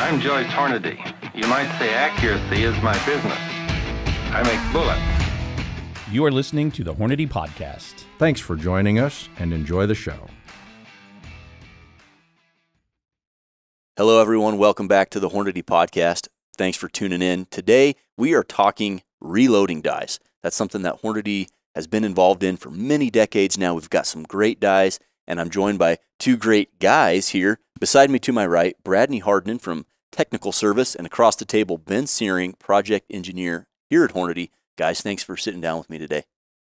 I'm Joyce Hornady. You might say accuracy is my business. I make bullets. You are listening to the Hornady Podcast. Thanks for joining us and enjoy the show. Hello, everyone. Welcome back to the Hornady Podcast. Thanks for tuning in. Today, we are talking reloading dies. That's something that Hornady has been involved in for many decades now. We've got some great dies, and I'm joined by two great guys here. Beside me to my right, Brad Hardin from Technical Service, and across the table, Ben Syring, Project Engineer here at Hornady. Guys, thanks for sitting down with me today.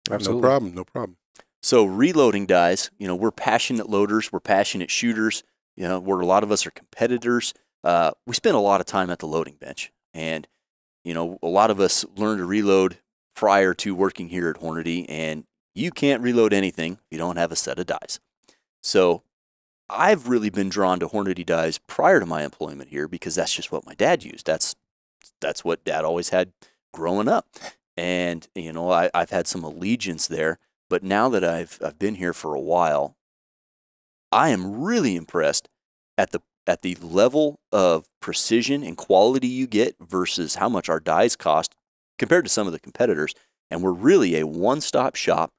Absolutely. No problem, no problem. So reloading dies, you know, we're passionate loaders, we're passionate shooters, you know, where a lot of us are competitors. We spend a lot of time at the loading bench, and, you know, a lot of us learn to reload prior to working here at Hornady, and you can't reload anything if you don't have a set of dies. So I've really been drawn to Hornady dies prior to my employment here because that's just what my dad used. That's what Dad always had growing up. And, you know, I've had some allegiance there. But now that I've been here for a while, I am really impressed at the level of precision and quality you get versus how much our dies cost compared to some of the competitors. And we're really a one-stop shop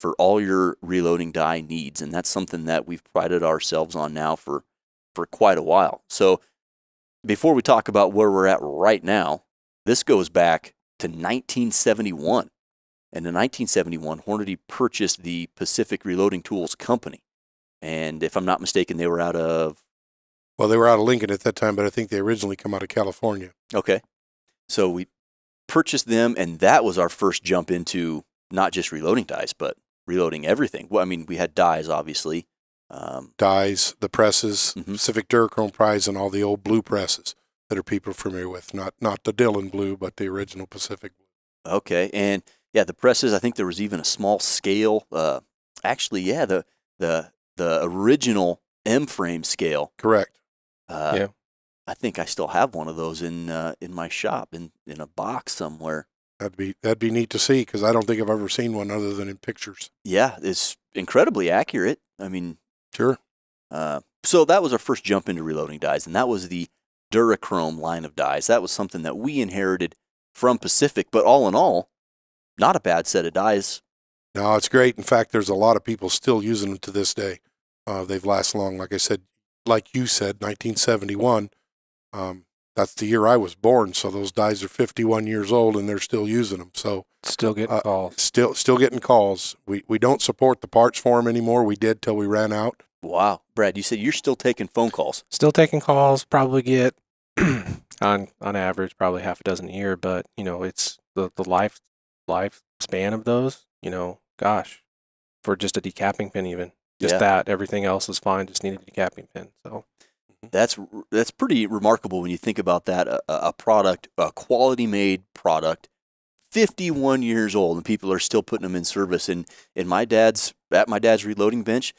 for all your reloading die needs. And that's something that we've prided ourselves on now for quite a while. So before we talk about where we're at right now, this goes back to 1971. And in 1971, Hornady purchased the Pacific Reloading Tools Company. And if I'm not mistaken, they were out of... Well, they were out of Lincoln at that time, but I think they originally come out of California. Okay. So we purchased them, and that was our first jump into not just reloading dies, but reloading everything. Well, I mean, we had dies, obviously. Dies, the presses, Pacific Durachrome prize, and all the old blue presses that are people familiar with. Not the Dillon blue, but the original Pacific blue. Okay, and yeah, the presses. I think there was even a small scale. Actually, yeah, the original M frame scale. Correct. Yeah, I think I still have one of those in my shop in a box somewhere. That'd be neat to see because I don't think I've ever seen one other than in pictures. Yeah, it's incredibly accurate. I mean, sure. So that was our first jump into reloading dies, and that was the Durachrome line of dies. That was something that we inherited from Pacific, but all in all, not a bad set of dies. No, it's great. In fact, there's a lot of people still using them to this day. They've lasted long. Like I said, like you said, 1971. That's the year I was born, so those dies are 51 years old, and they're still using them. So still getting calls. Still getting calls. We don't support the parts for them anymore. We did till we ran out. Wow, Brad, you said you're still taking phone calls. Still taking calls. Probably get on average probably half a dozen a year, but you know it's the lifespan of those. You know, gosh, for just a decapping pin, even just that. Everything else is fine. Just needed a decapping pin. So. That's pretty remarkable when you think about that, a product, a quality-made product, 51 years old, and people are still putting them in service. And at my dad's reloading bench,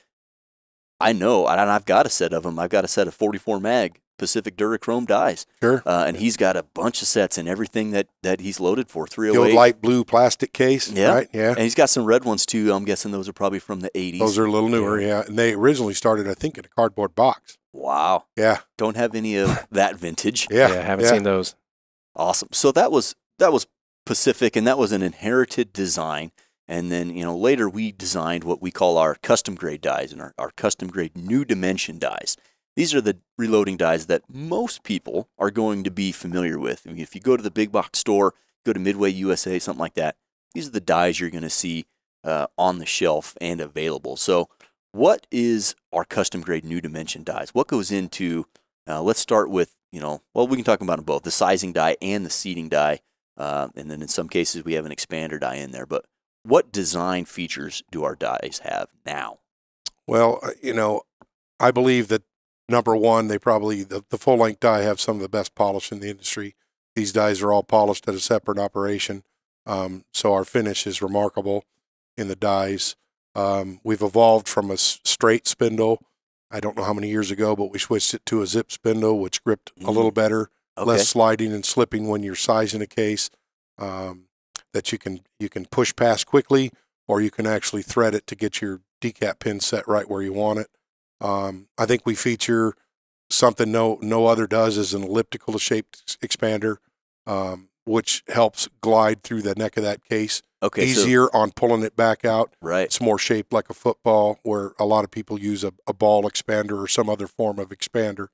I know, and I've got a set of them. I've got a set of 44 mag Pacific Durachrome dies. Sure. And he's got a bunch of sets and everything that he's loaded for, 308. The old light blue plastic case, right? Yeah. And he's got some red ones, too. I'm guessing those are probably from the 80s. Those are a little newer, yeah. And they originally started, I think, in a cardboard box. Wow. Yeah. Don't have any of that vintage. Yeah, haven't seen those. Awesome. So that was Pacific, and that was an inherited design. And then, you know, later we designed what we call our custom grade dies and our custom grade new dimension dies. These are the reloading dies that most people are going to be familiar with. I mean, if you go to the big box store, go to Midway USA, something like that, these are the dies you're going to see on the shelf and available. So what is our custom grade new dimension dies? What goes into, let's start with, you know, well, we can talk about them both, the sizing die and the seating die. And then in some cases, we have an expander die in there. But what design features do our dies have now? Well, you know, I believe that, number one, they probably, the full-length die have some of the best polish in the industry. These dies are all polished at a separate operation. So our finish is remarkable in the dies. We've evolved from a straight spindle, I don't know how many years ago, but we switched it to a zip spindle, which gripped a little better, less sliding and slipping when you're sizing a case, that you can push past quickly, or you can actually thread it to get your decap pin set right where you want it. I think we feature something no other does is an elliptical shaped expander, which helps glide through the neck of that case. Okay, easier on pulling it back out. Right. It's more shaped like a football, where a lot of people use a ball expander or some other form of expander.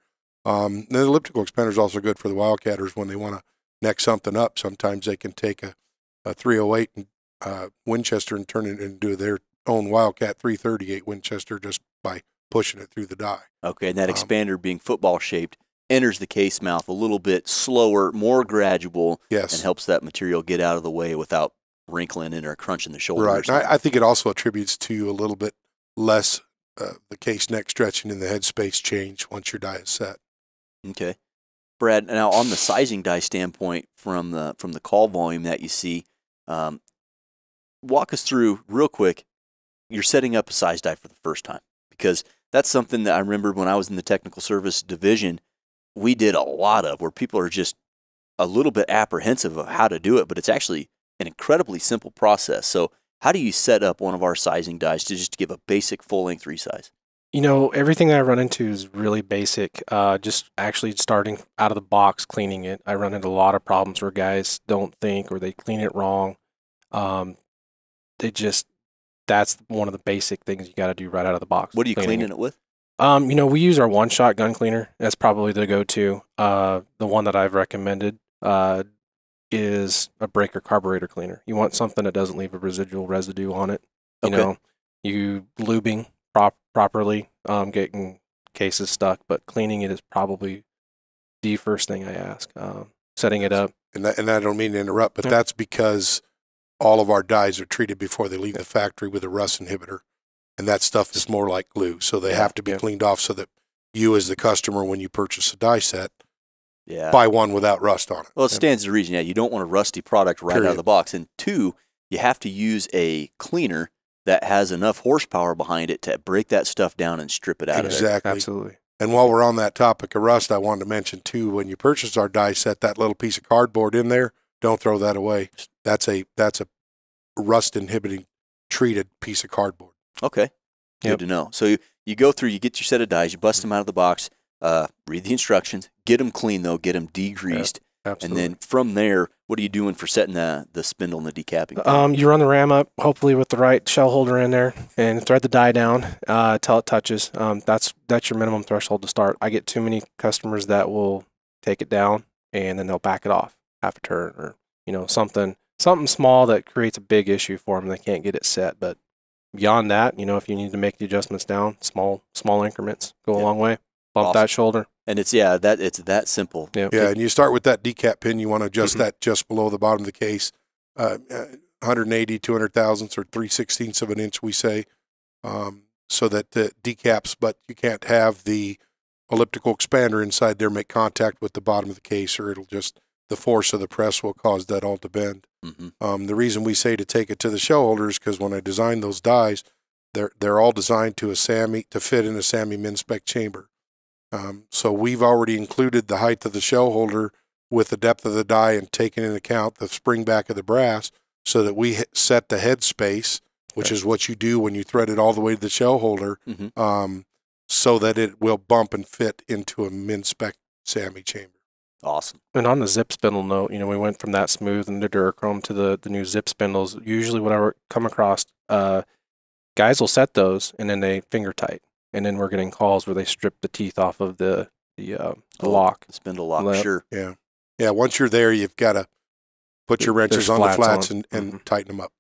The elliptical expander is also good for the wildcatters when they want to neck something up. Sometimes they can take a 308 and Winchester and turn it into their own Wildcat 338 Winchester just by pushing it through the die. Okay, and that expander, being football shaped, enters the case mouth a little bit slower, more gradual, yes, and helps that material get out of the way without wrinkling in or crunching the shoulder. Right. I think it also attributes to a little bit less the case neck stretching and the headspace change once your die is set. Okay, Brad. Now, on the sizing die standpoint, from the call volume that you see, walk us through real quick. You're setting up a size die for the first time, because that's something that I remember when I was in the technical service division, we did a lot of, where people are just a little bit apprehensive of how to do it, but it's actually an incredibly simple process. So how do you set up one of our sizing dies to just give a basic full-length resize? You know, everything that I run into is really basic. Just actually starting out of the box, cleaning it. I run into a lot of problems where guys don't think, or they clean it wrong. That's one of the basic things you got to do right out of the box. What are you cleaning it with? You know, we use our one-shot gun cleaner. That's probably the go-to. The one that I've recommended is a breaker carburetor cleaner. You want something that doesn't leave a residual residue on it. You know, you lubing properly, getting cases stuck, but cleaning it is probably the first thing I ask. Setting it up. And I don't mean to interrupt, but that's because all of our dies are treated before they leave the factory with a rust inhibitor, and that stuff is more like glue. So they have to be cleaned off so that you, as the customer, when you purchase a die set, buy one without rust on it. Well, it stands to reason. Yeah, you don't want a rusty product right out of the box. And two, you have to use a cleaner that has enough horsepower behind it to break that stuff down and strip it out of it. Exactly. Absolutely. And while we're on that topic of rust, I wanted to mention, too, when you purchase our die set, that little piece of cardboard in there, don't throw that away. That's a rust inhibiting treated piece of cardboard. Okay, good to know. So you go through, you get your set of dies, you bust them out of the box, read the instructions, get them clean though, get them degreased, and then from there, what are you doing for setting the spindle and the decapping? You run the ram up, hopefully with the right shell holder in there, and thread the die down till it touches. That's your minimum threshold to start. I get too many customers that will take it down and then they'll back it off half a turn, or you know, something small that creates a big issue for them. They can't get it set. But beyond that, you know, if you need to make the adjustments down, small increments go a long way. Bump that shoulder, and it's that simple. Yeah, and you start with that decap pin. You want to adjust that just below the bottom of the case, 180, 200 thousandths, or 3/16ths of an inch, we say, so that the decaps. But you can't have the elliptical expander inside there make contact with the bottom of the case, or it'll just the force of the press will cause that all to bend. The reason we say to take it to the shell holders, because when I design those dies, they're all designed to a SAAMI, to fit in a SAAMI min-spec chamber. So we've already included the height of the shell holder with the depth of the die and taken into account the spring back of the brass, so that we set the head space, which is what you do when you thread it all the way to the shell holder, so that it will bump and fit into a min-spec SAAMI chamber. Awesome. And on the zip spindle note, you know, we went from that smooth and the Durachrome to the new zip spindles. Usually what I come across, guys will set those and then they finger tight. And then we're getting calls where they strip the teeth off of the lock. The spindle lock, sure. Yeah. Yeah, once you're there, you've got to put your wrenches on the flats and tighten them up.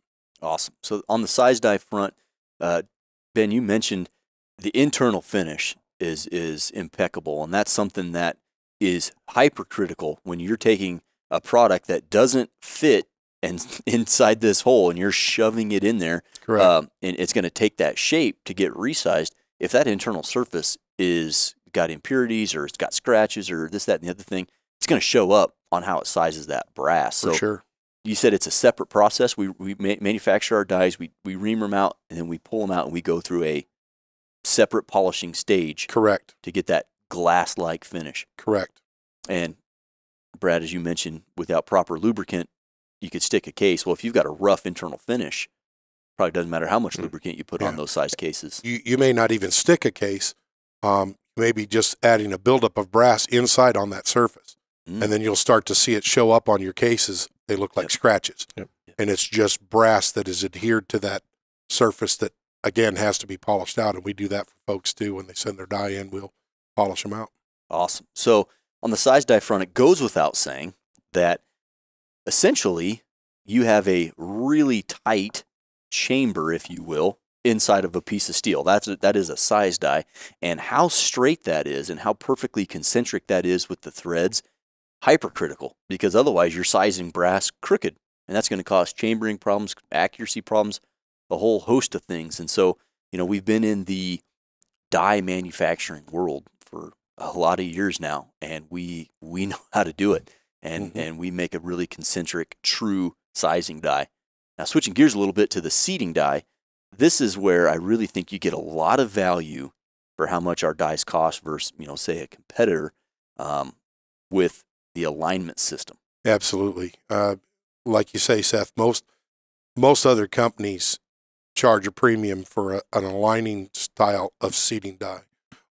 Awesome. So on the size die front, Ben, you mentioned the internal finish is impeccable. And that's something that is hypercritical when you're taking a product that doesn't fit and inside this hole and you're shoving it in there. Correct. And it's going to take that shape to get resized. If that internal surface is got impurities, or it's got scratches, or this, that, and the other thing, it's going to show up on how it sizes that brass. So you said it's a separate process. We manufacture our dies, we ream them out, and then we pull them out, and we go through a separate polishing stage. Correct. To get that glass-like finish. Correct. And Brad, as you mentioned, without proper lubricant, you could stick a case. Well, if you've got a rough internal finish, probably doesn't matter how much lubricant you put on those size cases. You may not even stick a case. maybe just adding a buildup of brass inside on that surface. Mm. And then you'll start to see it show up on your cases. They look like scratches. Yep. And it's just brass that is adhered to that surface that, again, has to be polished out. And we do that for folks, too. When they send their die in, we'll polish them out. Awesome. So on the size die front, it goes without saying that essentially you have a really tight chamber, if you will, inside of a piece of steel. That is a size die. And how straight that is and how perfectly concentric that is with the threads, hypercritical, because otherwise you're sizing brass crooked. And that's going to cause chambering problems, accuracy problems, a whole host of things. And so, you know, we've been in the die manufacturing world for a lot of years now, and we know how to do it. And, and we make a really concentric, true sizing die. Now, switching gears a little bit to the seating die, this is where I really think you get a lot of value for how much our dies cost versus, you know, say a competitor with the alignment system. Absolutely. Like you say, Seth, most other companies charge a premium for an aligning style of seating die.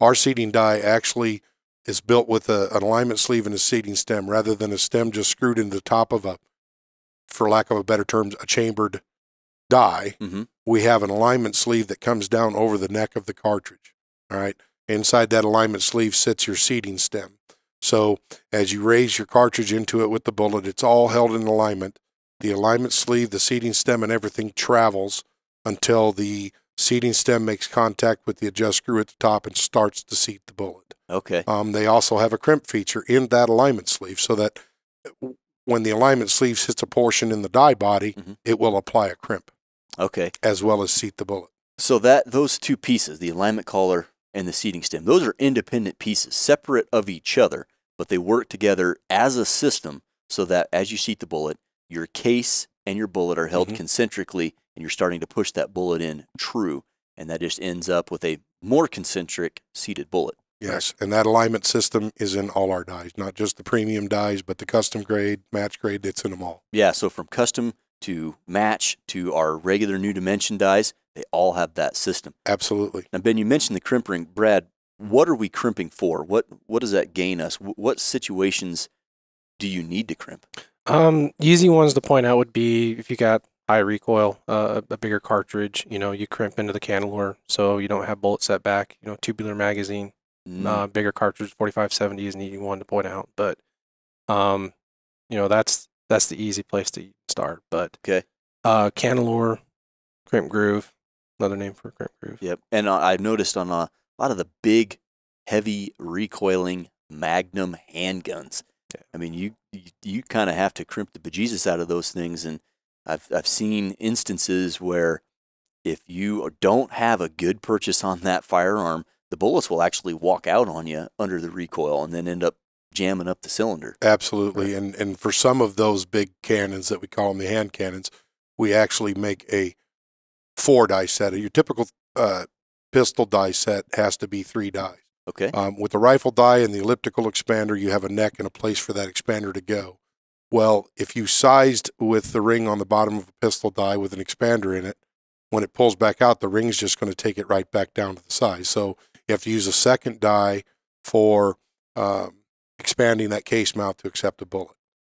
Our seating die actually is built with an alignment sleeve and a seating stem rather than a stem just screwed into the top of a, for lack of a better term, a chambered die. Mm-hmm. We have an alignment sleeve that comes down over the neck of the cartridge. All right. Inside that alignment sleeve sits your seating stem. So as you raise your cartridge into it with the bullet, it's all held in alignment. The alignment sleeve, the seating stem, and everything travels until the seating stem makes contact with the adjust screw at the top and starts to seat the bullet. Okay. They also have a crimp feature in that alignment sleeve so that when the alignment sleeve hits a portion in the die body, mm-hmm. it will apply a crimp. Okay. As well as seat the bullet. So that those two pieces, the alignment collar and the seating stem, those are independent pieces, separate of each other, but they work together as a system so that as you seat the bullet, your case and your bullet are held mm-hmm. concentrically, and you're starting to push that bullet in true, and that just ends up with a more concentric seated bullet. Yes, and that alignment system is in all our dies, not just the premium dies, but the custom grade, match grade, that's in them all. Yeah, so from custom to match to our regular New Dimension dies, they all have that system. Absolutely. Now, Ben, you mentioned the crimping. Brad, what are we crimping for? What does that gain us? What situations do you need to crimp? Easy ones to point out would be if you got high recoil, a bigger cartridge, you know, you crimp into the cantilever so you don't have bullet setback, you know, tubular magazine, bigger cartridge, 4570 is an easy one to point out. But, you know, that's the easy place to start. But okay. Cantilever, crimp groove, another name for crimp groove. Yep. And I've noticed on a lot of the big, heavy recoiling Magnum handguns, I mean, you kind of have to crimp the bejesus out of those things, and I've seen instances where if you don't have a good purchase on that firearm, the bullets will actually walk out on you under the recoil and then end up jamming up the cylinder. Absolutely, right. And for some of those big cannons that we call them the hand cannons, we actually make a 4 die set. Your typical pistol die set has to be 3 dies. Okay. With the rifle die and the elliptical expander, you have a neck and a place for that expander to go. Well, if you sized with the ring on the bottom of a pistol die with an expander in it, when it pulls back out, the ring's just going to take it right back down to the size. So you have to use a second die for expanding that case mount to accept a bullet.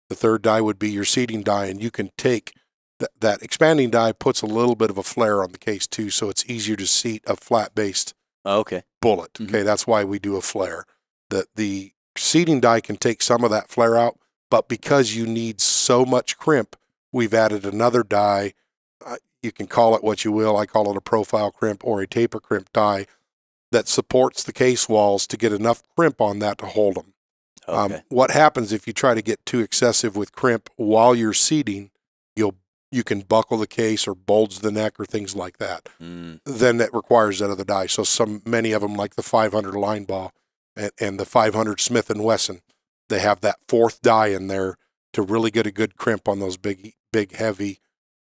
The third die would be your seating die, and you can take that expanding die puts a little bit of a flare on the case too, so it's easier to seat a flat-based bullet. Okay, that's why we do a flare. The seating die can take some of that flare out, but because you need so much crimp, we've added another die. You can call it what you will. I call it a profile crimp or a taper crimp die that supports the case walls to get enough crimp on that to hold them. Okay. What happens if you try to get too excessive with crimp while you're seating? You can buckle the case or bulge the neck or things like that. Then that requires that other die. So many of them, like the 500 line ball and the 500 Smith & Wesson, they have that 4th die in there to really get a good crimp on those big heavy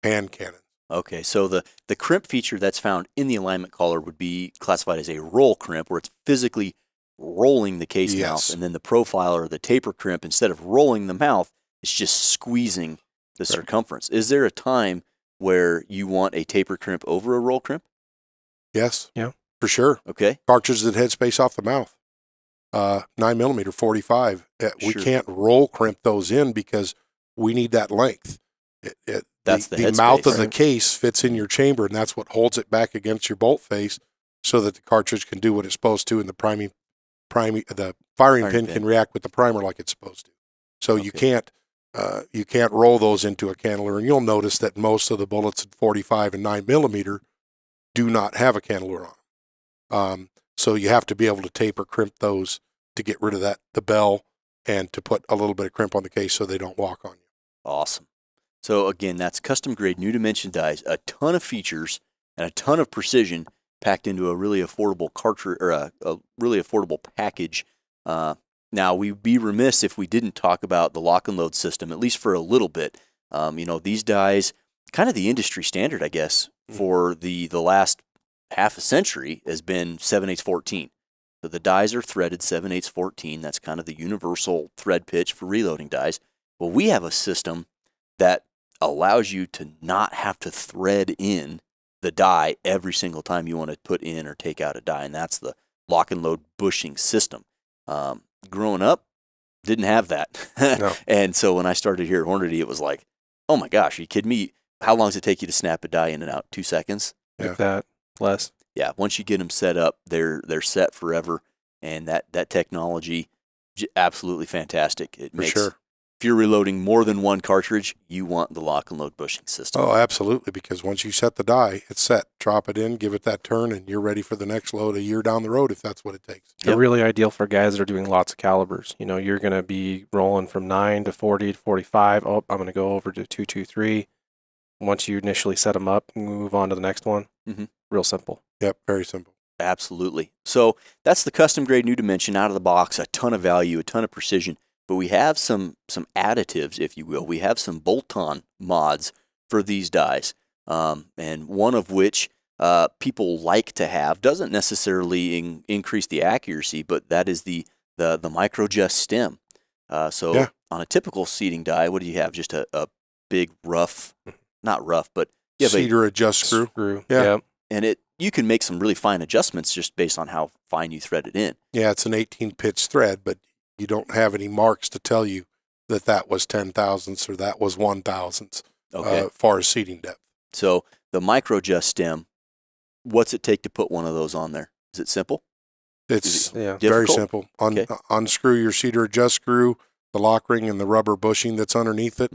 hand cannons. Okay, so the crimp feature that's found in the alignment collar would be classified as a roll crimp, where it's physically rolling the case mouth, and then the profile or the taper crimp, instead of rolling the mouth, it's just squeezing the circumference. Is there a time where you want a taper crimp over a roll crimp? Yes. Yeah. For sure. Okay. Cartridges that head space off the mouth. 9mm 45. We can't roll crimp those in because we need that length. That's the mouth of the case fits in your chamber, and that's what holds it back against your bolt face so that the cartridge can do what it's supposed to, and the firing pin can react with the primer like it's supposed to. So you can't roll those into a cantilever, and you'll notice that most of the bullets at 45 and 9mm do not have a cantilever on them. So you have to be able to taper crimp those to get rid of that, the bell, and to put a little bit of crimp on the case so they don't walk on you. Awesome. So again, that's Custom Grade, New Dimension dies, a ton of features and a ton of precision packed into a really affordable cartridge, or a really affordable package. Now, we'd be remiss if we didn't talk about the lock and load system, at least for a little bit. You know, these dies, kind of the industry standard, I guess, for the last half a century has been 7/8 14. So the dies are threaded 7/8 14. That's kind of the universal thread pitch for reloading dies. Well, we have a system that allows you to not have to thread in the die every single time you want to put in or take out a die, and that's the lock and load bushing system. Growing up, didn't have that. No. And so when I started here at Hornady, it was like, oh my gosh, are you kidding me? How long does it take you to snap a die in and out? 2 seconds? Like that, less. Yeah, once you get them set up, they're set forever, and that technology, absolutely fantastic. It makes, if you're reloading more than one cartridge, you want the lock and load bushing system. Oh, absolutely, because once you set the die, it's set. Drop it in, give it that turn, and you're ready for the next load a year down the road if that's what it takes. They're really ideal for guys that are doing lots of calibers. You know, you're going to be rolling from 9 to 40 to 45. Oh, I'm going to go over to 223. Once you initially set them up, move on to the next one. Real simple. Yep, very simple. Absolutely. So that's the Custom Grade New Dimension out of the box. A ton of value, a ton of precision. But we have some additives, if you will. We have some bolt-on mods for these dies, and one of which people like to have, doesn't necessarily increase the accuracy, but that is the microgest stem. So on a typical seating die, what do you have? Just a big rough, not rough, but you have cedar adjust screw. Yeah. And you can make some really fine adjustments just based on how fine you thread it in. Yeah, it's an 18-pitch thread, but you don't have any marks to tell you that that was 0.010 or that was 0.001. Far as seating depth. So the microgest stem, what's it take to put one of those on there? Is it simple? It's very simple. Unscrew your cedar adjust screw, the lock ring, and the rubber bushing that's underneath it.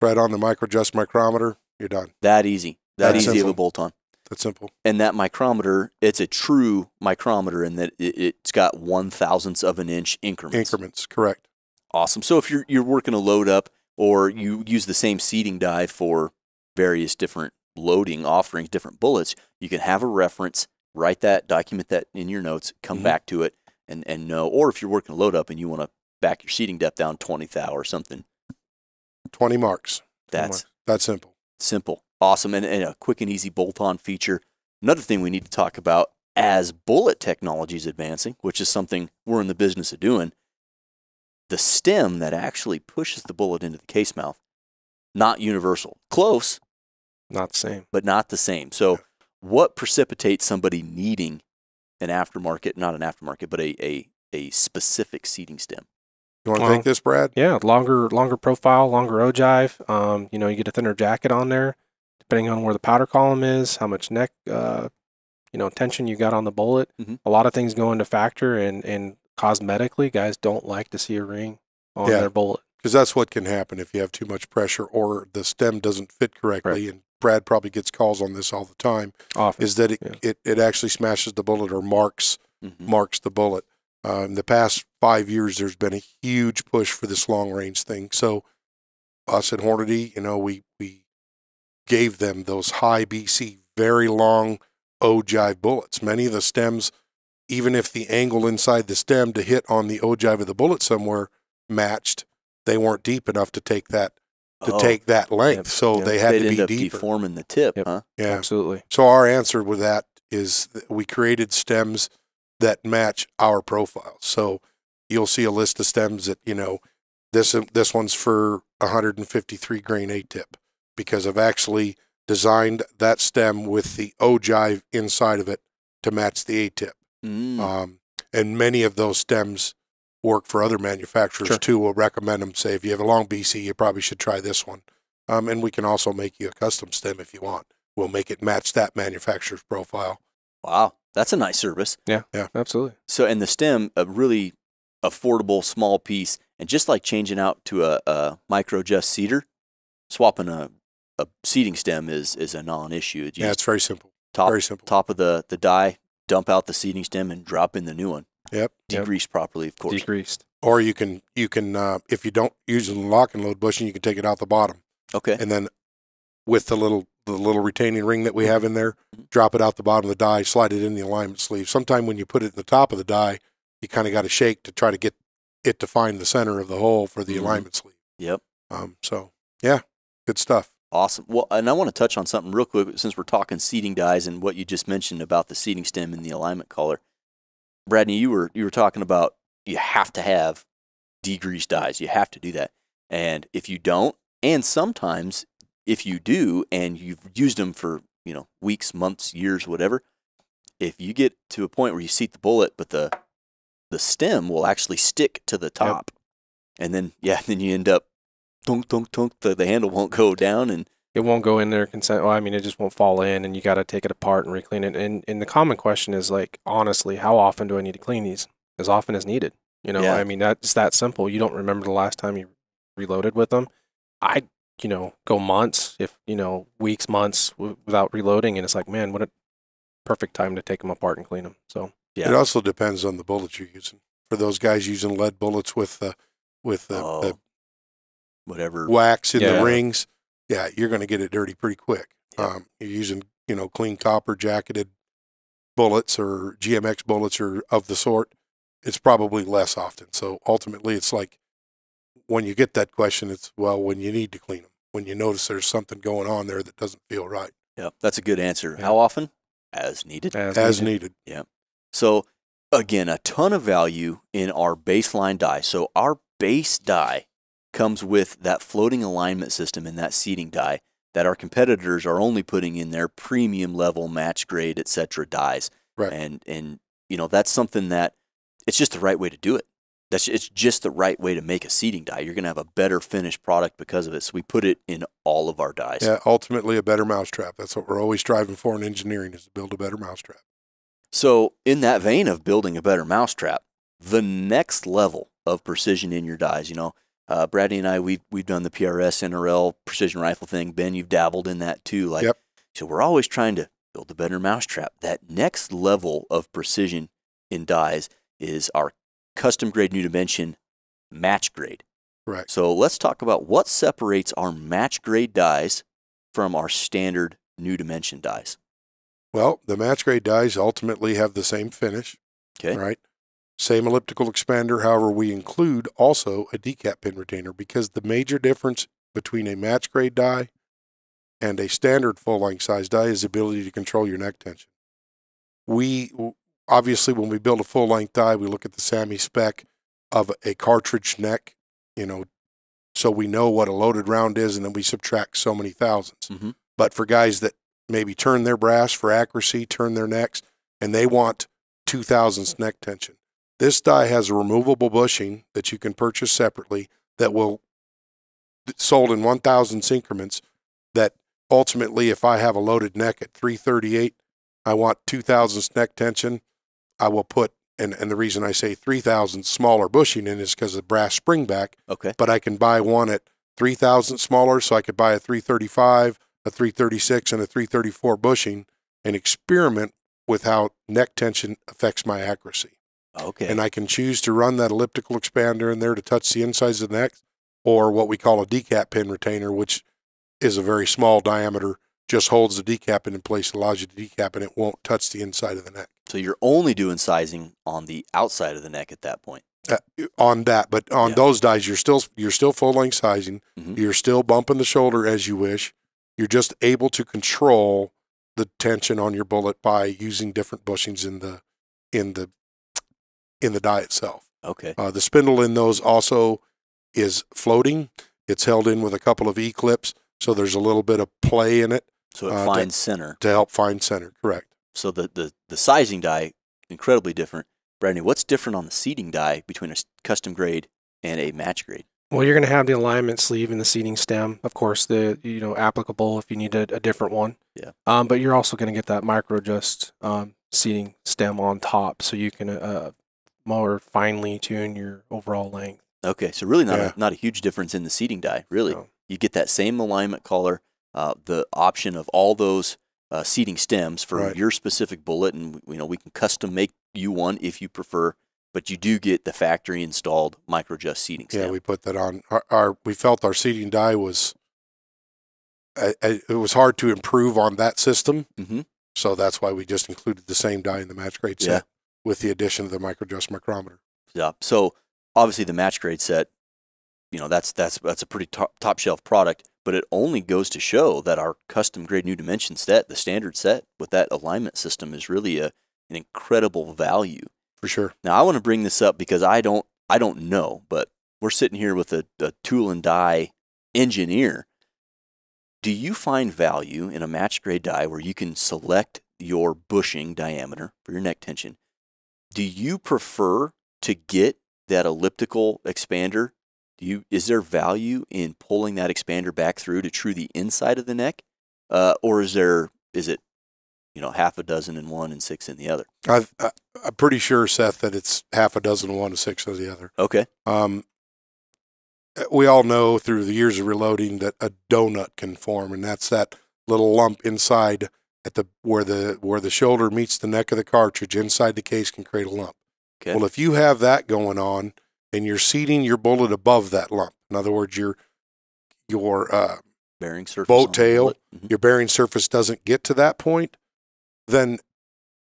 Thread on the microgest micrometer, you're done. That easy. That's easy of a bolt-on. That's simple. And that micrometer, it's a true micrometer in that it's got 0.001 of an inch increments. Increments, correct. Awesome. So if you're working a load up, or you use the same seating die for various different loading offerings, different bullets, you can have a reference, write that, document that in your notes, come back to it and know. Or if you're working a load up and you want to back your seating depth down 20 thou or something. 20 marks. That's simple. Simple. Awesome, and a quick and easy bolt-on feature. Another thing we need to talk about as bullet technology is advancing, which is something we're in the business of doing, the stem that actually pushes the bullet into the case mouth, not universal. Close. Not the same. But not the same. So what precipitates somebody needing an aftermarket, not an aftermarket, but a specific seating stem? You want to take this, Brad? Yeah, longer profile, longer ogive. You know, you get a thinner jacket on there. Depending on where the powder column is, how much neck, you know, tension you got on the bullet. A lot of things go into factor, and cosmetically, guys don't like to see a ring on their bullet. Because that's what can happen if you have too much pressure or the stem doesn't fit correctly. And Brad probably gets calls on this all the time. Often. Is that it actually smashes the bullet or marks the bullet. In the past 5 years, there's been a huge push for this long range thing. So us at Hornady, you know, we gave them those high BC, very long ogive bullets. Many of the stems, even if the angle inside the stem to hit on the ogive of the bullet somewhere matched, they weren't deep enough to take that length. So they had to be deeper. Deforming the tip, huh? Yeah, absolutely. So our answer with that is that we created stems that match our profile. So you'll see a list of stems that, you know, this one's for 153 grain A-tip. Because I've actually designed that stem with the ogive inside of it to match the A-tip. And many of those stems work for other manufacturers too. We'll recommend them. Say, if you have a long BC, you probably should try this one. And we can also make you a custom stem if you want. We'll make it match that manufacturer's profile. Wow. That's a nice service. Yeah. Yeah. Absolutely. So, and the stem, a really affordable small piece. And just like changing out to a micro-adjust cedar, swapping a seeding stem is a non-issue. Yeah, it's very simple. Top of the die, dump out the seeding stem and drop in the new one. Yep. Degreased properly, of course. Degreased. Or you can if you don't use it in lock and load bushing, you can take it out the bottom. Okay. And then with the little retaining ring that we have in there, drop it out the bottom of the die, slide it in the alignment sleeve. Sometime when you put it in the top of the die, you kind of got to shake to try to get it to find the center of the hole for the alignment sleeve. Yep. So yeah, good stuff. Awesome. Well, and I want to touch on something real quick since we're talking seeding dies and what you just mentioned about the seeding stem and the alignment collar. Bradney, you were talking about you have to have degreased dies. You have to do that. And if you don't, and sometimes if you do and you've used them for, you know, weeks, months, years, whatever, if you get to a point where you seat the bullet but the stem will actually stick to the top. Yep. And then then you end up dunk, dunk, dunk, the handle won't go down and it won't go in there consent. Well, I mean, it just won't fall in, and you got to take it apart and re-clean it. And the common question is, like, honestly, how often do I need to clean these? As often as needed. You know, yeah. I mean, that's that simple. You don't remember the last time you reloaded with them. I, you know, go months, if, you know, weeks, months without reloading, and it's like, man, what a perfect time to take them apart and clean them. So, yeah. It also depends on the bullets you're using. For those guys using lead bullets with the whatever wax in the rings, yeah, you're going to get it dirty pretty quick. Yeah. You're using, you know, clean copper jacketed bullets or GMX bullets or of the sort, it's probably less often. So ultimately, it's like when you get that question, it's, well, when you need to clean them, when you notice there's something going on there that doesn't feel right. Yeah, that's a good answer. Yeah. How often? As needed. As needed. Yeah. So again, a ton of value in our baseline die. So our base die comes with that floating alignment system and that seating die that our competitors are only putting in their premium level match grade, et cetera, dies. Right. And you know, that's something that it's just the right way to do it. It's just the right way to make a seating die. You're going to have a better finished product because of it. So we put it in all of our dies. Yeah, ultimately a better mousetrap. That's what we're always striving for in engineering, is to build a better mousetrap. So in that vein of building a better mousetrap, the next level of precision in your dies, you know, Bradley and I, we've done the PRS, NRL, precision rifle thing. Ben, you've dabbled in that too. Like, yep. So we're always trying to build a better mousetrap. That next level of precision in dies is our custom grade, new dimension, match grade. Right. So let's talk about what separates our match grade dies from our standard new dimension dies. Well, the match grade dies ultimately have the same finish. Okay. Right. Same elliptical expander, however, we include also a decap pin retainer, because the major difference between a match grade die and a standard full-length size die is the ability to control your neck tension. We, obviously, when we build a full-length die, we look at the SAAMI spec of a cartridge neck, you know, so we know what a loaded round is, and then we subtract so many thousandths. Mm-hmm. But for guys that maybe turn their brass for accuracy, turn their necks, and they want 2 thousandths neck tension, this die has a removable bushing that you can purchase separately that will sold in 1,000 increments, that ultimately, if I have a loaded neck at 338, I want 2 thousandths neck tension, I will put, and the reason I say 3 thousandths smaller bushing in is because of the brass springback. Okay. But I can buy one at 3 thousandths smaller, so I could buy a 335, a 336, and a 334 bushing and experiment with how neck tension affects my accuracy. Okay. And I can choose to run that elliptical expander in there to touch the insides of the neck, or what we call a decap pin retainer, which is a very small diameter, just holds the decap in place, allows you to decap, and it won't touch the inside of the neck. So you're only doing sizing on the outside of the neck at that point. But on those dies, you're still full length sizing. Mm-hmm. You're still bumping the shoulder as you wish. You're just able to control the tension on your bullet by using different bushings in the die itself. Okay. The spindle in those also is floating. It's held in with a couple of E-clips, so there's a little bit of play in it. So it finds center. To help find center, correct. So the sizing die, incredibly different. Bradney, what's different on the seating die between a custom grade and a match grade? Well, you're going to have the alignment sleeve and the seating stem, of course, the applicable if you need a different one. Yeah. But you're also going to get that micro adjust seating stem on top, so you can more finely tune your overall length. Okay, so really not a huge difference in the seating die, really. No. You get that same alignment collar, the option of all those seating stems for your specific bullet, and we can custom make you one if you prefer. But you do get the factory installed micro adjust seating stem. Yeah, we put that on. We felt our seating die was, it was hard to improve on that system. Mm-hmm. So that's why we just included the same die in the match grade set with the addition of the micro adjust micrometer. Yeah. So obviously the match grade set, that's a pretty top shelf product, but it only goes to show that our custom grade new dimension set, the standard set with that alignment system, is really an incredible value. For sure. Now I want to bring this up because I don't know, but we're sitting here with a tool and die engineer. Do you find value in a match grade die where you can select your bushing diameter for your neck tension? Do you prefer to get that elliptical expander? Is there value in pulling that expander back through to true the inside of the neck, or is it? Half a dozen in one and six in the other? I'm pretty sure, Seth, that it's half a dozen in one and six in the other. Okay. We all know through the years of reloading that a donut can form, and that's that little lump inside at where the shoulder meets the neck of the cartridge inside the case can create a lump. Okay. Well, if you have that going on and you're seating your bullet above that lump, in other words, your bearing surface boat tail, your bearing surface doesn't get to that point, then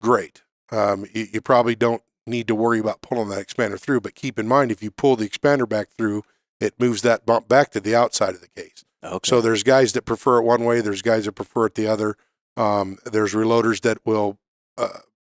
great. You probably don't need to worry about pulling that expander through, but keep in mind, if you pull the expander back through, it moves that bump back to the outside of the case. Okay. So there's guys that prefer it one way, there's guys that prefer it the other. There's reloaders that will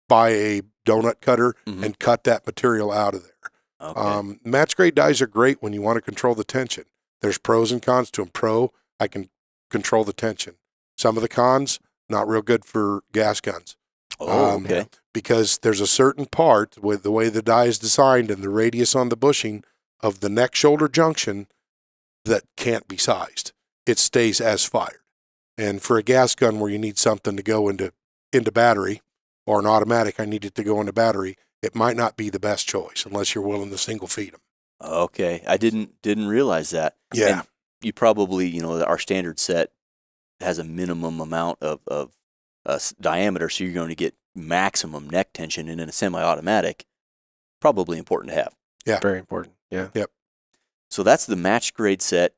buy a donut cutter and cut that material out of there. Okay. Match grade dies are great when you want to control the tension. There's pros and cons to them. Pro, I can control the tension. Some of the cons, not real good for gas guns. Oh, okay. Because there's a certain part with the way the die is designed and the radius on the bushing of the neck shoulder junction that can't be sized. It stays as fired. And for a gas gun where you need something to go into battery, or an automatic, I need it to go into battery, it might not be the best choice unless you're willing to single feed them. Okay. I didn't realize that. Yeah. And you probably, our standard set has a minimum amount of diameter, so you're going to get maximum neck tension, and in a semi-automatic, probably important to have. Yeah. Very important. Yeah. Yep. So that's the match grade set,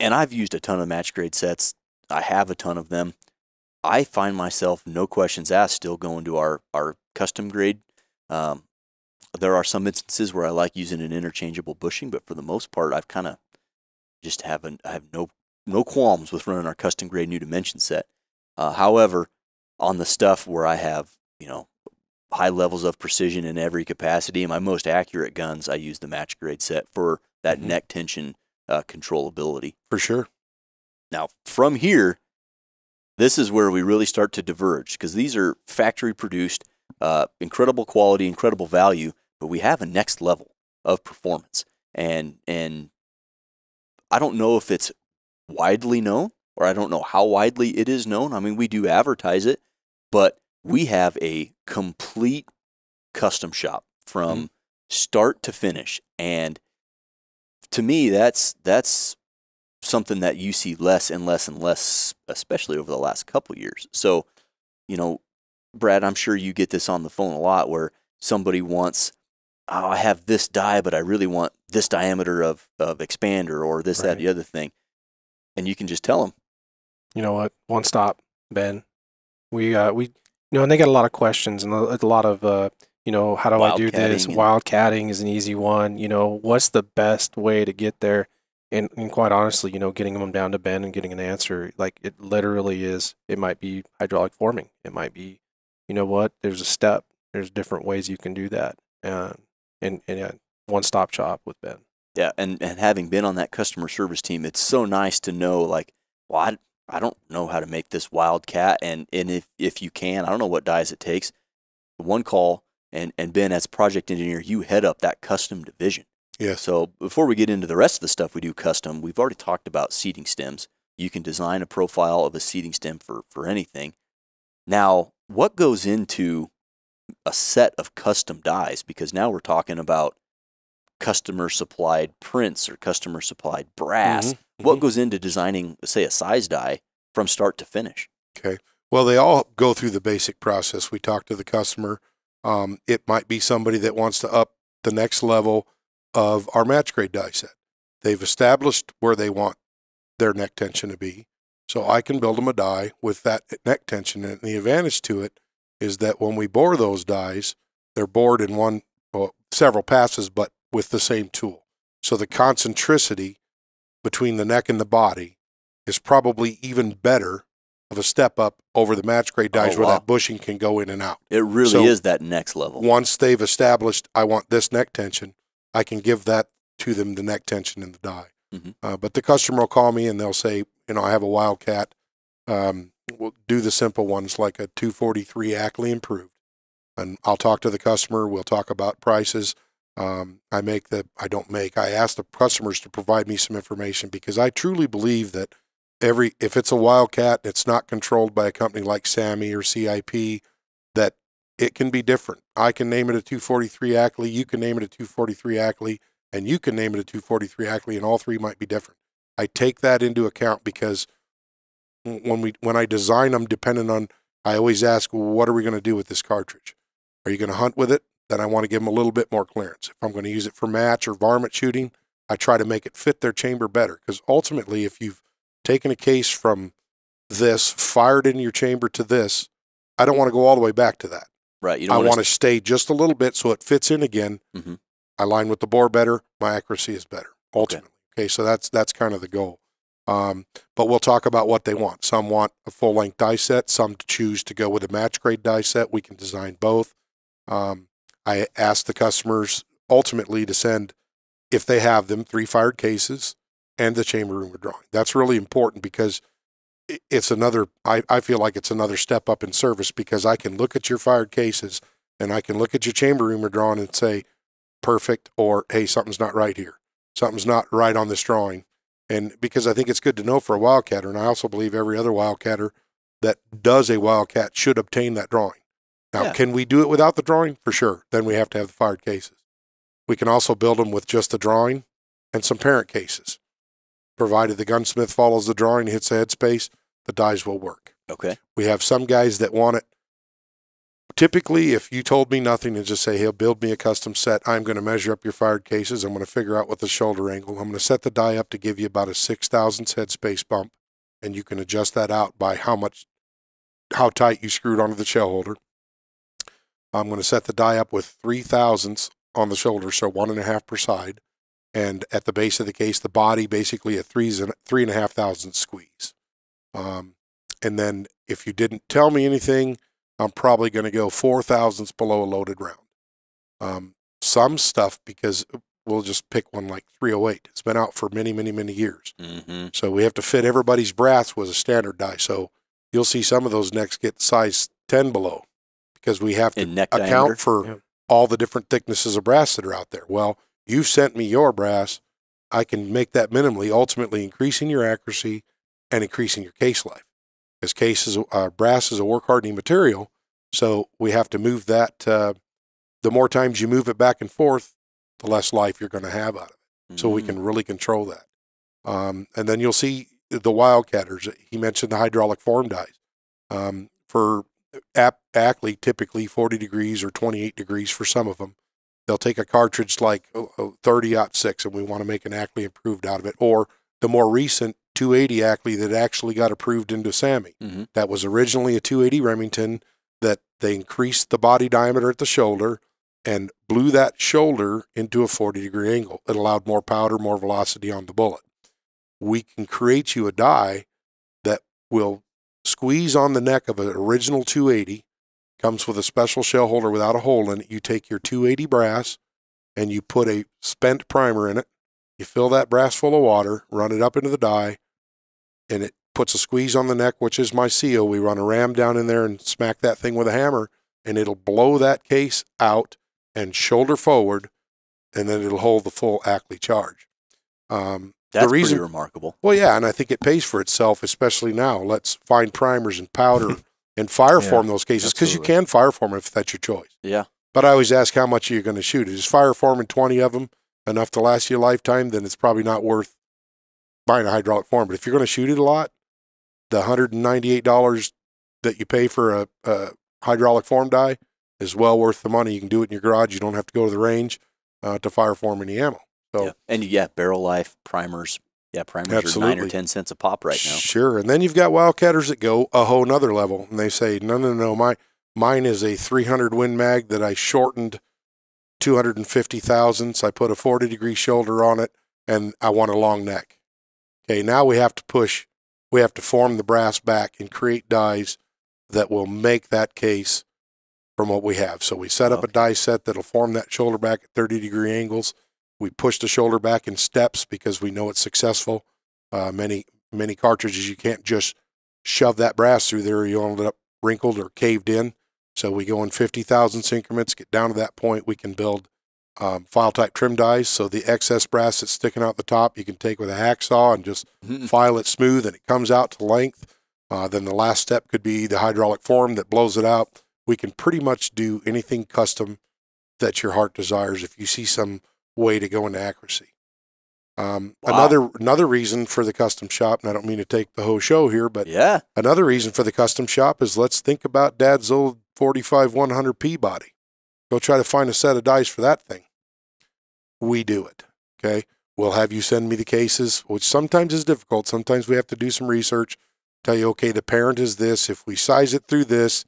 and I've used a ton of match grade sets. I have a ton of them. I find myself, no questions asked, still going to our custom grade. There are some instances where I like using an interchangeable bushing, but for the most part, I've kind of just I have no qualms with running our custom grade new dimension set. However, on the stuff where I have, high levels of precision in every capacity and my most accurate guns, I use the match grade set for that neck tension controllability. For sure. Now, from here, this is where we really start to diverge, because these are factory produced, incredible quality, incredible value, but we have a next level of performance. And I don't know if it's widely known, or I don't know how widely it is known. I mean, we do advertise it, but we have a complete custom shop from start to finish. And to me, that's something that you see less and less and less, especially over the last couple of years. So, Brad, I'm sure you get this on the phone a lot, where somebody wants, oh, I have this die, but I really want this diameter of expander, or this, that, the other thing. And you can just tell them, you know what, one stop, Ben. And they get a lot of questions and a lot of, how do I do this? Wildcatting is an easy one. What's the best way to get there? And quite honestly, getting them down to Ben and getting an answer, like, it literally is. It might be hydraulic forming. It might be, there's a step. There's different ways you can do that. And one-stop shop with Ben. Yeah, and having been on that customer service team, it's so nice to know, like, well, I don't know how to make this wildcat, and if you can, I don't know what dies it takes. One call, And Ben, as project engineer, you head up that custom division. Yeah. So before we get into the rest of the stuff we do custom, we've already talked about seating stems. You can design a profile of a seating stem for anything. Now, what goes into a set of custom dies? Because now we're talking about customer-supplied prints or customer-supplied brass. Mm-hmm. What goes into designing, say, a size die from start to finish? Okay. Well, they all go through the basic process. We talk to the customer. It might be somebody that wants to up the next level of our match grade die set. They've established where they want their neck tension to be. So I can build them a die with that neck tension. And the advantage to it is that when we bore those dies, they're bored in one, well, several passes, but with the same tool. So the concentricity between the neck and the body is probably even better of a step up over the match grade dies. Oh, wow. Where that bushing can go in and out. It really is that next level. Once they've established, I want this neck tension, I can give that to them, the neck tension in the die. Mm-hmm. But the customer will call me and they'll say, you know, I have a Wildcat. We'll do the simple ones like a 243 Ackley improved. And I'll talk to the customer. We'll talk about prices. I ask the customers to provide me some information, because I truly believe that if it's a Wildcat, it's not controlled by a company like SAAMI or CIP, that it can be different. I can name it a 243 Ackley, you can name it a 243 Ackley, and you can name it a 243 Ackley, and all three might be different. I take that into account, because when I design them, depending on, I always ask, well, what are we going to do with this cartridge? Are you going to hunt with it? Then I want to give them a little bit more clearance. If I'm going to use it for match or varmint shooting, I try to make it fit their chamber better, because ultimately, if you've taking a case from this, fired in your chamber to this, I don't want to go all the way back to that. Right. You don't I want to stay just a little bit so it fits in again. Mm-hmm. I line with the bore better. My accuracy is better, ultimately. Okay. So that's kind of the goal. But we'll talk about what they want. Some want a full-length die set. Some choose to go with a match-grade die set. We can design both. I ask the customers ultimately to send, if they have them, 3 fired cases and the chamber room we're drawing. That's really important, because it's another, I feel like it's another step up in service, because I can look at your fired cases and I can look at your chamber room we're drawing and say, perfect, or, hey, something's not right here. Something's not right on this drawing. And because I think it's good to know for a Wildcatter, and I also believe every other Wildcatter that does a Wildcat should obtain that drawing. Now, yeah. Can we do it without the drawing? For sure. Then we have to have the fired cases. We can also build them with just the drawing and some parent cases. Provided the gunsmith follows the drawing, hits the headspace, the dies will work. Okay. We have some guys that want it. Typically, if you told me nothing and just say, hey, build me a custom set, I'm going to measure up your fired cases. I'm going to figure out what the shoulder angle. I'm going to set the die up to give you about a 0.006 headspace bump, and you can adjust that out by how tight you screwed onto the shell holder. I'm going to set the die up with 0.003 on the shoulder, so 1.5 per side. And at the base of the case, the body, basically a 3.5 thousandth squeeze. And then if you didn't tell me anything, I'm probably going to go 0.004 below a loaded round. Some stuff, because we'll just pick one like 308. It's been out for many, many, many years. Mm-hmm. So we have to fit everybody's brass was a standard die. So you'll see some of those necks get size 10 below, because we have to account for all the different thicknesses of brass that are out there. Well, you sent me your brass, I can make that minimally, ultimately increasing your accuracy and increasing your case life. Because brass is a work-hardening material, so we have to move that. The more times you move it back and forth, the less life you're going to have out of it. Mm-hmm. So we can really control that. And then you'll see the Wildcatters. He mentioned the hydraulic form dies. For Ackley, typically 40 degrees or 28 degrees for some of them. They'll take a cartridge like 30-06, and we want to make an Ackley improved out of it. Or the more recent 280 Ackley that actually got approved into SAAMI. Mm-hmm. That was originally a 280 Remington that they increased the body diameter at the shoulder and blew that shoulder into a 40-degree angle. It allowed more powder, more velocity on the bullet. We can create you a die that will squeeze on the neck of an original 280, comes with a special shell holder without a hole in it. You take your 280 brass and you put a spent primer in it. You fill that brass full of water, run it up into the die, and it puts a squeeze on the neck, which is my seal. We run a ram down in there and smack that thing with a hammer, and it'll blow that case out and shoulder forward, and then it'll hold the full Ackley charge. That's pretty remarkable. Well, yeah, and I think it pays for itself, especially now. Let's find primers and powder and fireform those cases, because you can fireform them if that's your choice. Yeah. But I always ask how much you're going to shoot. Is fireforming 20 of them enough to last you a lifetime? Then it's probably not worth buying a hydraulic form. But if you're going to shoot it a lot, the $198 that you pay for a hydraulic form die is well worth the money. You can do it in your garage. You don't have to go to the range to fireform any ammo. So, yeah. And yeah, barrel life, primers. Yeah, primers are 9 or 10 cents a pop right now. Sure. And then you've got wildcatters that go a whole nother level, and they say, no, no, no, mine is a 300 Win Mag that I shortened 250 thousandths. I put a 40-degree shoulder on it, and I want a long neck. Okay, now we have to push. We have to form the brass back and create dies that will make that case from what we have. So we set up a die set that'll form that shoulder back at 30-degree angles. We push the shoulder back in steps because we know it's successful. Many cartridges, you can't just shove that brass through there. You'll end up wrinkled or caved in. So we go in 50 thousandths increments, get down to that point. We can build file type trim dies. So the excess brass that's sticking out the top, you can take with a hacksaw and just file it smooth, and it comes out to length. Then the last step could be the hydraulic form that blows it out. We can pretty much do anything custom that your heart desires if you see some way to go into accuracy. Another reason for the custom shop, and I don't mean to take the whole show here, but yeah, another reason for the custom shop is let's think about Dad's old 45-100 Peabody. Go try to find a set of dice for that thing. We do it. Okay. We'll have you send me the cases, which sometimes is difficult. Sometimes we have to do some research, tell you, okay, the parent is this. If we size it through this,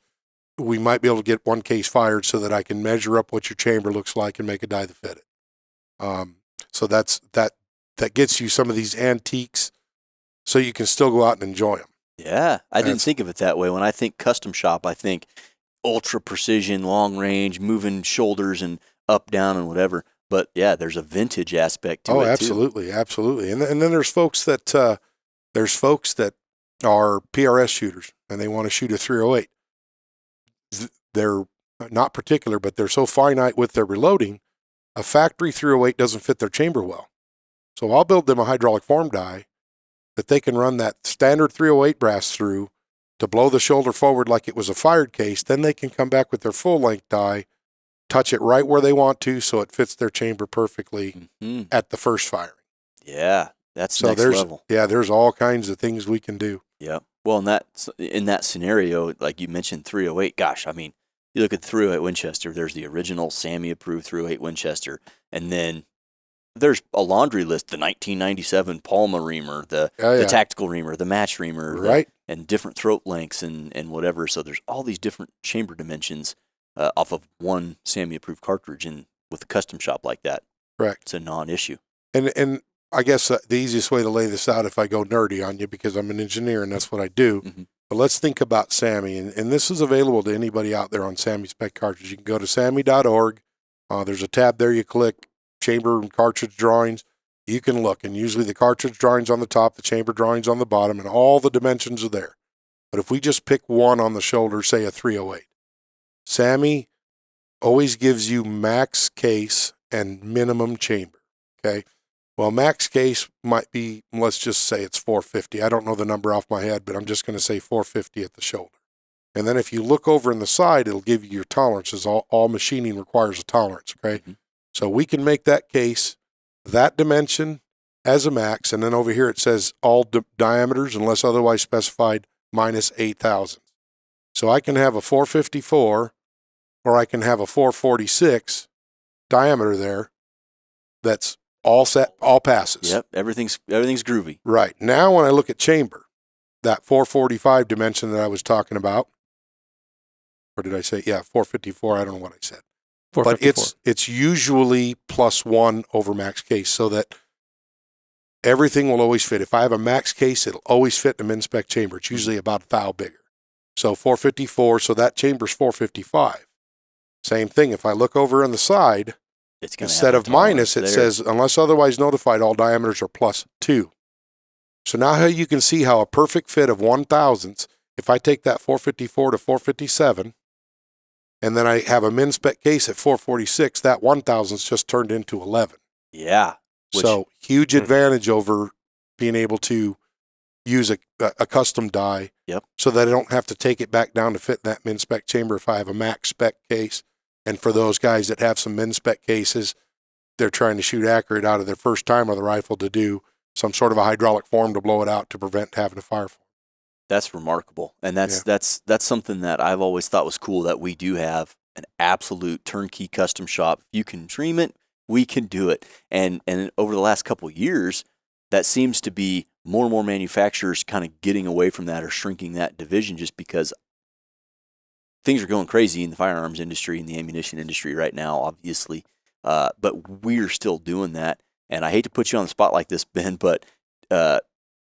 we might be able to get one case fired so that I can measure up what your chamber looks like and make a die that fit it. So that gets you some of these antiques so you can still go out and enjoy them. Yeah. I didn't think of it that way. When I think custom shop, I think ultra precision, long range, moving shoulders and up, down and whatever. But yeah, there's a vintage aspect to it. Oh, absolutely. Too. Absolutely. And then there's folks that, are PRS shooters and they want to shoot a 308. They're not particular, but they're so finite with their reloading. A factory 308 doesn't fit their chamber well. So I'll build them a hydraulic form die that they can run that standard 308 brass through to blow the shoulder forward like it was a fired case. Then they can come back with their full-length die, touch it right where they want to so it fits their chamber perfectly at the first firing. Yeah, that's so next level. Yeah, there's all kinds of things we can do. Yeah. Well, in that scenario, like you mentioned 308, gosh, I mean, you look at 308 Winchester, there's the original SAAMI approved 308 Winchester, and then there's a laundry list, the 1997 Palma reamer, the tactical reamer, the match reamer, right? And different throat lengths and whatever. So there's all these different chamber dimensions off of one SAAMI approved cartridge, and with a custom shop like that. Correct. It's a non-issue. And I guess the easiest way to lay this out, if I go nerdy on you, because I'm an engineer and that's what I do, but let's think about SAAMI. And this is available to anybody out there on SAAMI spec cartridge. You can go to SAAMI.org. There's a tab there you click, chamber and cartridge drawings. You can look, and usually the cartridge drawings on the top, the chamber drawings on the bottom, and all the dimensions are there. But if we just pick one on the shoulder, say a 308, SAAMI always gives you max case and minimum chamber, okay? Well, max case might be, let's just say it's 450. I don't know the number off my head, but I'm just going to say 450 at the shoulder. And then if you look over in the side, it'll give you your tolerances. All machining requires a tolerance, okay? So we can make that case, that dimension, as a max. And then over here it says all diameters, unless otherwise specified, minus 8 thousandths. So I can have a 454, or I can have a 446 diameter there that's all set, all passes. Yep, everything's groovy. Right. Now when I look at chamber, that 445 dimension that I was talking about, or did I say, yeah, 454, I don't know what I said. But it's usually plus one over max case, so that everything will always fit. If I have a max case, it'll always fit in a min-spec chamber. It's usually about a thou bigger. So 454, so that chamber's 455. Same thing, if I look over on the side, instead of minus, it says, unless otherwise notified, all diameters are plus 2. So now you can see how a perfect fit of 1 thousandths, if I take that 454 to 457, and then I have a min spec case at 446. That 1,000's just turned into 11. Yeah. So huge advantage over being able to use a custom die. Yep. So that I don't have to take it back down to fit in that min spec chamber if I have a max spec case. And for those guys that have some min spec cases, they're trying to shoot accurate out of their first time on the rifle to do some sort of a hydraulic form to blow it out to prevent having a fire form. That's remarkable. And that's something that I've always thought was cool, that we do have an absolute turnkey custom shop. You can dream it, we can do it. And over the last couple of years, that seems to be more and more manufacturers kind of getting away from that or shrinking that division, just because things are going crazy in the firearms industry and the ammunition industry right now, obviously. But we're still doing that. And I hate to put you on the spot like this, Ben, but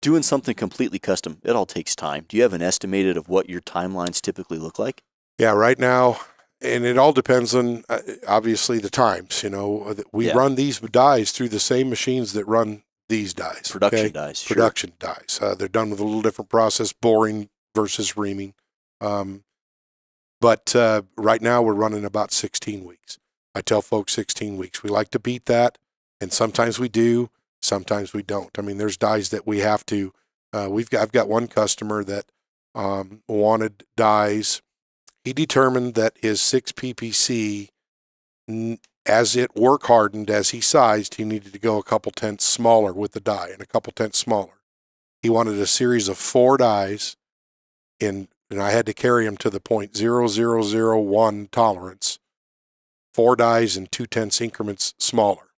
doing something completely custom, it all takes time. Do you have an estimate of what your timelines typically look like? Yeah, right now, and it all depends on, obviously, the times. You know, we run these dies through the same machines that run these dies. Production dies. Production dies. They're done with a little different process, boring versus reaming. But right now, we're running about 16 weeks. I tell folks 16 weeks. We like to beat that, and sometimes we do, sometimes we don't. I mean, there's dies that we have to I've got one customer that wanted dies. He determined that his 6 PPC, as it work hardened, as he sized, he needed to go a couple tenths smaller with the die and a couple tenths smaller. He wanted a series of 4 dies, and I had to carry him to the 0.0001 tolerance. 4 dies in 2/10 increments smaller.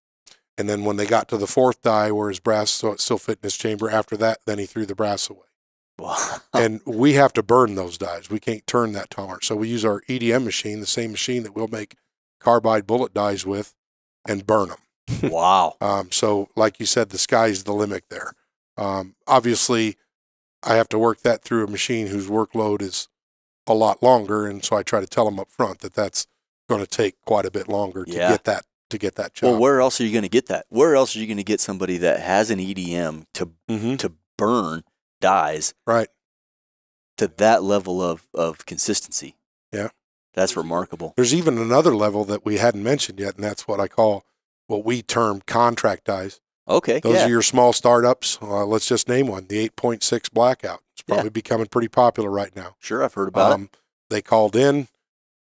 And then when they got to the 4th die where his brass still fit in his chamber, after that, then he threw the brass away. Wow. And we have to burn those dies. We can't turn that tolerance. So we use our EDM machine, the same machine that we'll make carbide bullet dies with, and burn them. Wow. So like you said, the sky's the limit there. Obviously, I have to work that through a machine whose workload is a lot longer. And so I try to tell them up front that that's going to take quite a bit longer to get that job. Well, where else are you going to get that? Where else are you going to get somebody that has an EDM to burn dies to that level of consistency? Yeah. That's remarkable. There's even another level that we hadn't mentioned yet, and that's what I call, what we term, contract dies. Okay. Those are your small startups. Let's just name one, the 8.6 Blackout. It's probably becoming pretty popular right now. Sure, I've heard about it. They called in.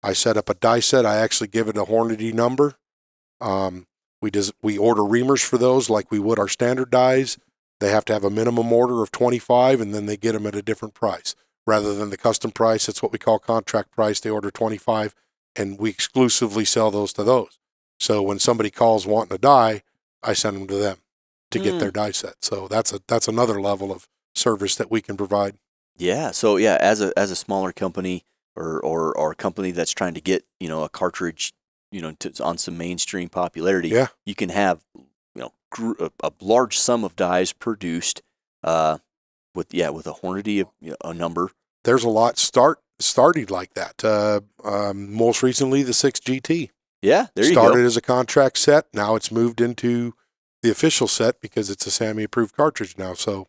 I set up a die set. I actually give it a Hornady number. We order reamers for those like we would our standard dies. They have to have a minimum order of 25, and then they get them at a different price. Rather than the custom price, it's what we call contract price. They order 25, and we exclusively sell those to those. So when somebody calls wanting a die, I send them to them to get their die set. So that's another level of service that we can provide. Yeah. So yeah, as a smaller company, or a company that's trying to get, you know, a cartridge, you know, on some mainstream popularity, you can have, you know, a large sum of dies produced with a Hornady, you know, a number. There's a lot started like that. Most recently, the 6GT. Yeah, there you go. Started as a contract set. Now it's moved into the official set because it's a SAAMI approved cartridge now. So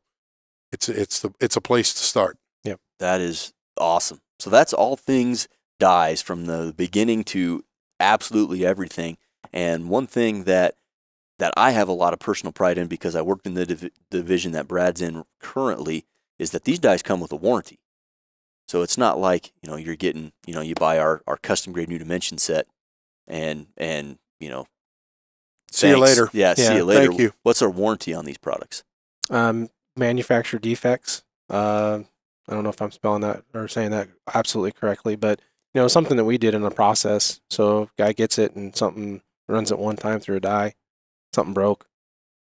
it's a place to start. Yeah, that is awesome. So that's all things dies, from the beginning to absolutely everything. And one thing that I have a lot of personal pride in, because I worked in the division that Brad's in currently, is that these dies come with a warranty. So it's not like, you know, you're getting, you know, you buy our custom grade New Dimension set and you know, see you later. Yeah, see you later. Thank you. What's our warranty on these products? Manufacturer defects. I don't know if I'm spelling that or saying that absolutely correctly, but, you know, something that we did in the process. So a guy gets it and something runs it one time through a die, something broke,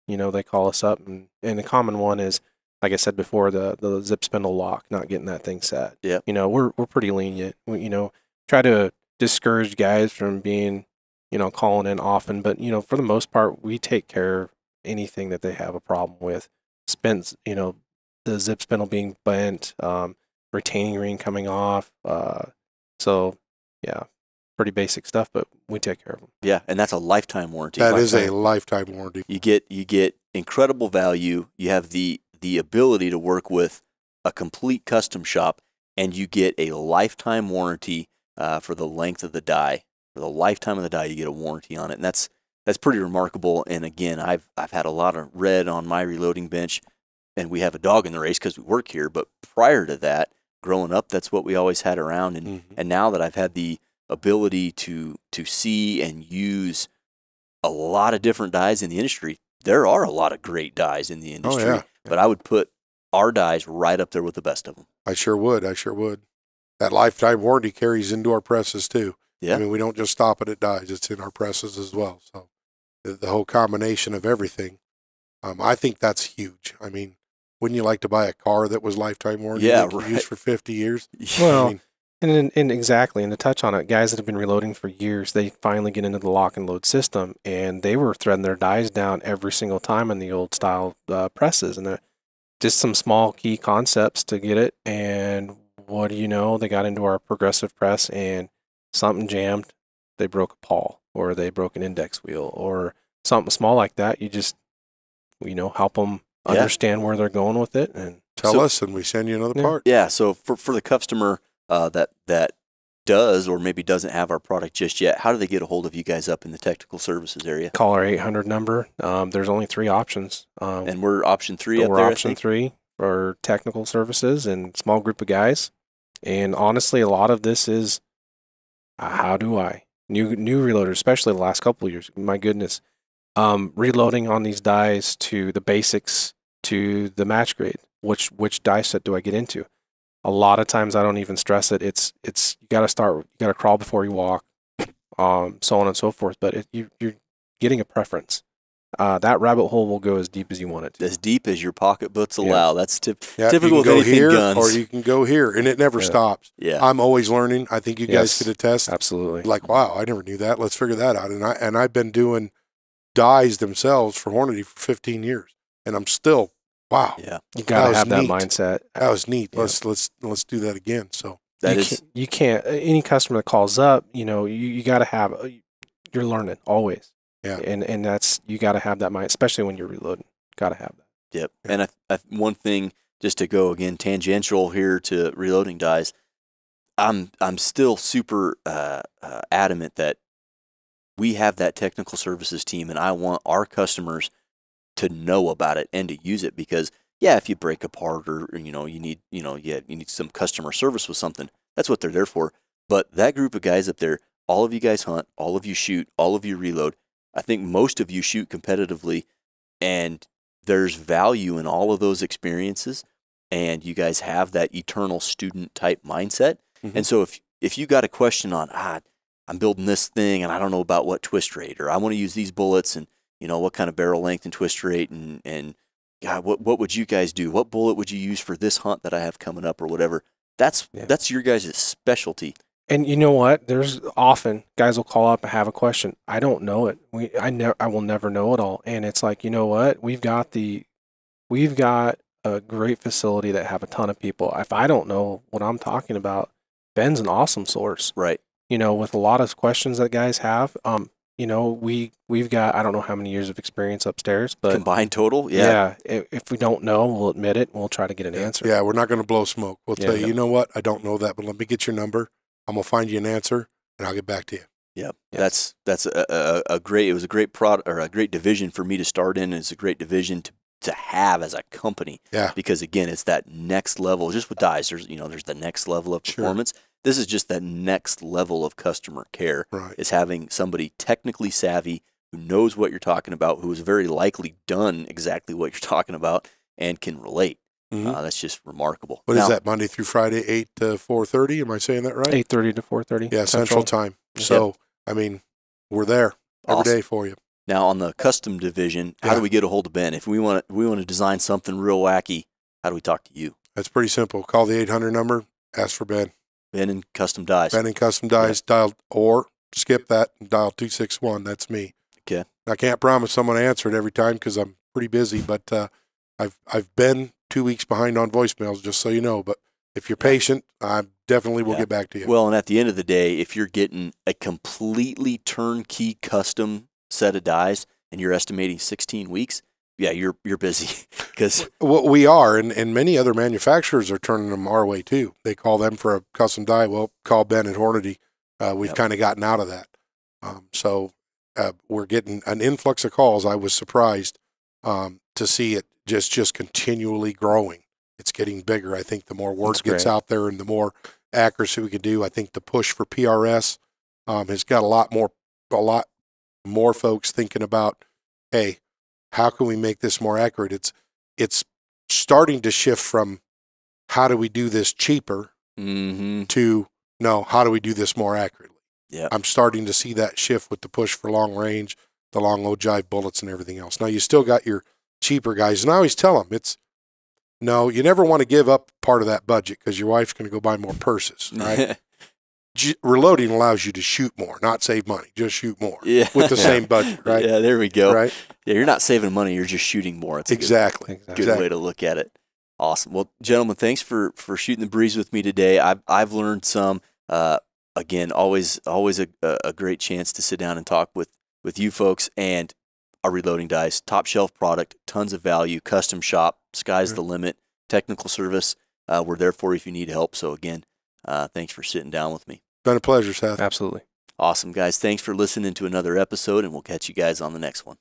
you know, they call us up. And the common one is, like I said before, the zip spindle lock, not getting that thing set. Yeah. You know, we're pretty lenient. We, you know, try to discourage guys from being, you know, calling in often, but, you know, for the most part, we take care of anything that they have a problem with. Spends, you know, the zip spindle being bent, retaining ring coming off. So, yeah, pretty basic stuff, but we take care of them. Yeah, and that's a lifetime warranty. That is a lifetime warranty. You get incredible value. You have the ability to work with a complete custom shop, and you get a lifetime warranty for the length of the die, for the lifetime of the die. You get a warranty on it, and that's pretty remarkable. And again, I've had a lot of red on my reloading bench, and we have a dog in the race because we work here. But prior to that, growing up, that's what we always had around. And and now that I've had the ability to see and use a lot of different dyes in the industry, there are a lot of great dyes in the industry. Oh, yeah. But I would put our dyes right up there with the best of them. I sure would. I sure would. That lifetime warranty carries into our presses too. Yeah. I mean, we don't just stop it at dyes. It's in our presses as well. So the whole combination of everything, I think that's huge. I mean, wouldn't you like to buy a car that was lifetime warranty that you used for 50 years? Well, I mean, and exactly, and to touch on it, guys that have been reloading for years, they finally get into the lock and load system, and they were threading their dies down every single time in the old style presses, and just some small key concepts to get it, and what do you know, they got into our progressive press, and something jammed, they broke a pawl, or they broke an index wheel, or something small like that. You just, you know, help them understand where they're going with it, and tell us, and we send you another part. Yeah, so for the customer that does or maybe doesn't have our product just yet, how do they get a hold of you guys up in the technical services area? Call our 800 number. There's only 3 options. And we're option 3 up there, I think. We're option 3 for technical services and small group of guys. And honestly, a lot of this is, how do I? New reloaders, especially the last couple of years, my goodness. Reloading on these dies to the basics, to the match grade. Which die set do I get into? A lot of times I don't even stress it. It's you got to start. You got to crawl before you walk, so on and so forth. But you're getting a preference. That rabbit hole will go as deep as you want it to. As deep as your pocketbooks allow. That's typical with anything guns. Or you can go here, and it never stops. Yeah, I'm always learning. I think you guys could attest. Absolutely. Like, wow, I never knew that. Let's figure that out. And I've been doing dies themselves for Hornady for 15 years, and I'm still. Wow! Yeah, you gotta have that mindset. That was neat. Yeah. Let's do that again. So that is you can't any customer that calls up. You know, you gotta have you're learning always. Yeah, and that's you gotta have that mind, especially when you're reloading. Gotta have that. Yep. Yeah. And one thing, just to go again tangential here to reloading dies, I'm still super adamant that we have that technical services team, and I want our customers to know about it and to use it, because if you break apart or you need some customer service with something, that's what they're there for. But that group of guys up there, all of you guys hunt, all of you shoot, all of you reload. I think most of you shoot competitively, and there's value in all of those experiences. And you guys have that eternal student type mindset. And so if you got a question on I'm building this thing and I don't know about what twist rate, or I want to use these bullets and what kind of barrel length and twist rate, and God, what would you guys do? What bullet would you use for this hunt that I have coming up or whatever? That's your guys' specialty. And you know what? There's often guys will call up and have a question. I don't know it. I will never know it all. And it's like, you know what? We've got a great facility that have a ton of people. If I don't know what I'm talking about, Ben's an awesome source. Right. You know, with a lot of questions that guys have, you know, we've got, I don't know how many years of experience upstairs, but combined total, yeah. If we don't know, we'll admit it, and we'll try to get an answer. Yeah, we're not going to blow smoke. We'll tell you, you know what, I don't know that, but let me get your number. I'm gonna find you an answer, and I'll get back to you. Yeah, that's a great. It was a great product, or a great division for me to start in. And it's a great division to have as a company. Yeah, because again, it's that next level. Just with dies, there's the next level of performance. Sure. This is just that next level of customer care, is having somebody technically savvy who knows what you're talking about, who has very likely done exactly what you're talking about and can relate. That's just remarkable. What is that, Monday through Friday, 8 to 4:30? Am I saying that right? 8:30 to 4:30. Yeah, Central Time. So, I mean, we're there every day for you. Now, on the custom division, how do we get a hold of Ben? If we want to design something real wacky, how do we talk to you? That's pretty simple. Call the 800 number, ask for Ben. Ben and Custom Dies. Ben and Custom Dies, dialed, or skip that and dial 261. That's me. Okay. I can't promise I'm going to answer it every time because I'm pretty busy, but I've been 2 weeks behind on voicemails, just so you know. But if you're patient, I definitely will get back to you. Well, and at the end of the day, if you're getting a completely turnkey custom set of dies and you're estimating 16 weeks, yeah, you're busy because we are, and many other manufacturers are turning them our way too. They call them for a custom die. Well, call Ben at Hornady. We've kind of gotten out of that. So we're getting an influx of calls. I was surprised to see it just continually growing. It's getting bigger. I think the more word gets out there and the more accuracy we can do, I think the push for PRS has got a lot more folks thinking about, hey, how can we make this more accurate? It's starting to shift from how do we do this cheaper to no, how do we do this more accurately? Yeah, I'm starting to see that shift with the push for long range, the long old jive bullets and everything else. Now you still got your cheaper guys, and I always tell them no, you never want to give up part of that budget because your wife's going to go buy more purses, right? Reloading allows you to shoot more, not save money, just shoot more with the same budget, right? Yeah, there we go. Right? Yeah, you're not saving money, you're just shooting more. It's a good way to look at it. Awesome. Well, gentlemen, thanks for shooting the breeze with me today. I've learned some. Again, always a great chance to sit down and talk with you folks and our reloading dice. Top shelf product, tons of value, custom shop, sky's the limit, technical service. We're there for you if you need help. So again, thanks for sitting down with me. Been a pleasure, Seth. Absolutely. Awesome, guys. Thanks for listening to another episode, and we'll catch you guys on the next one.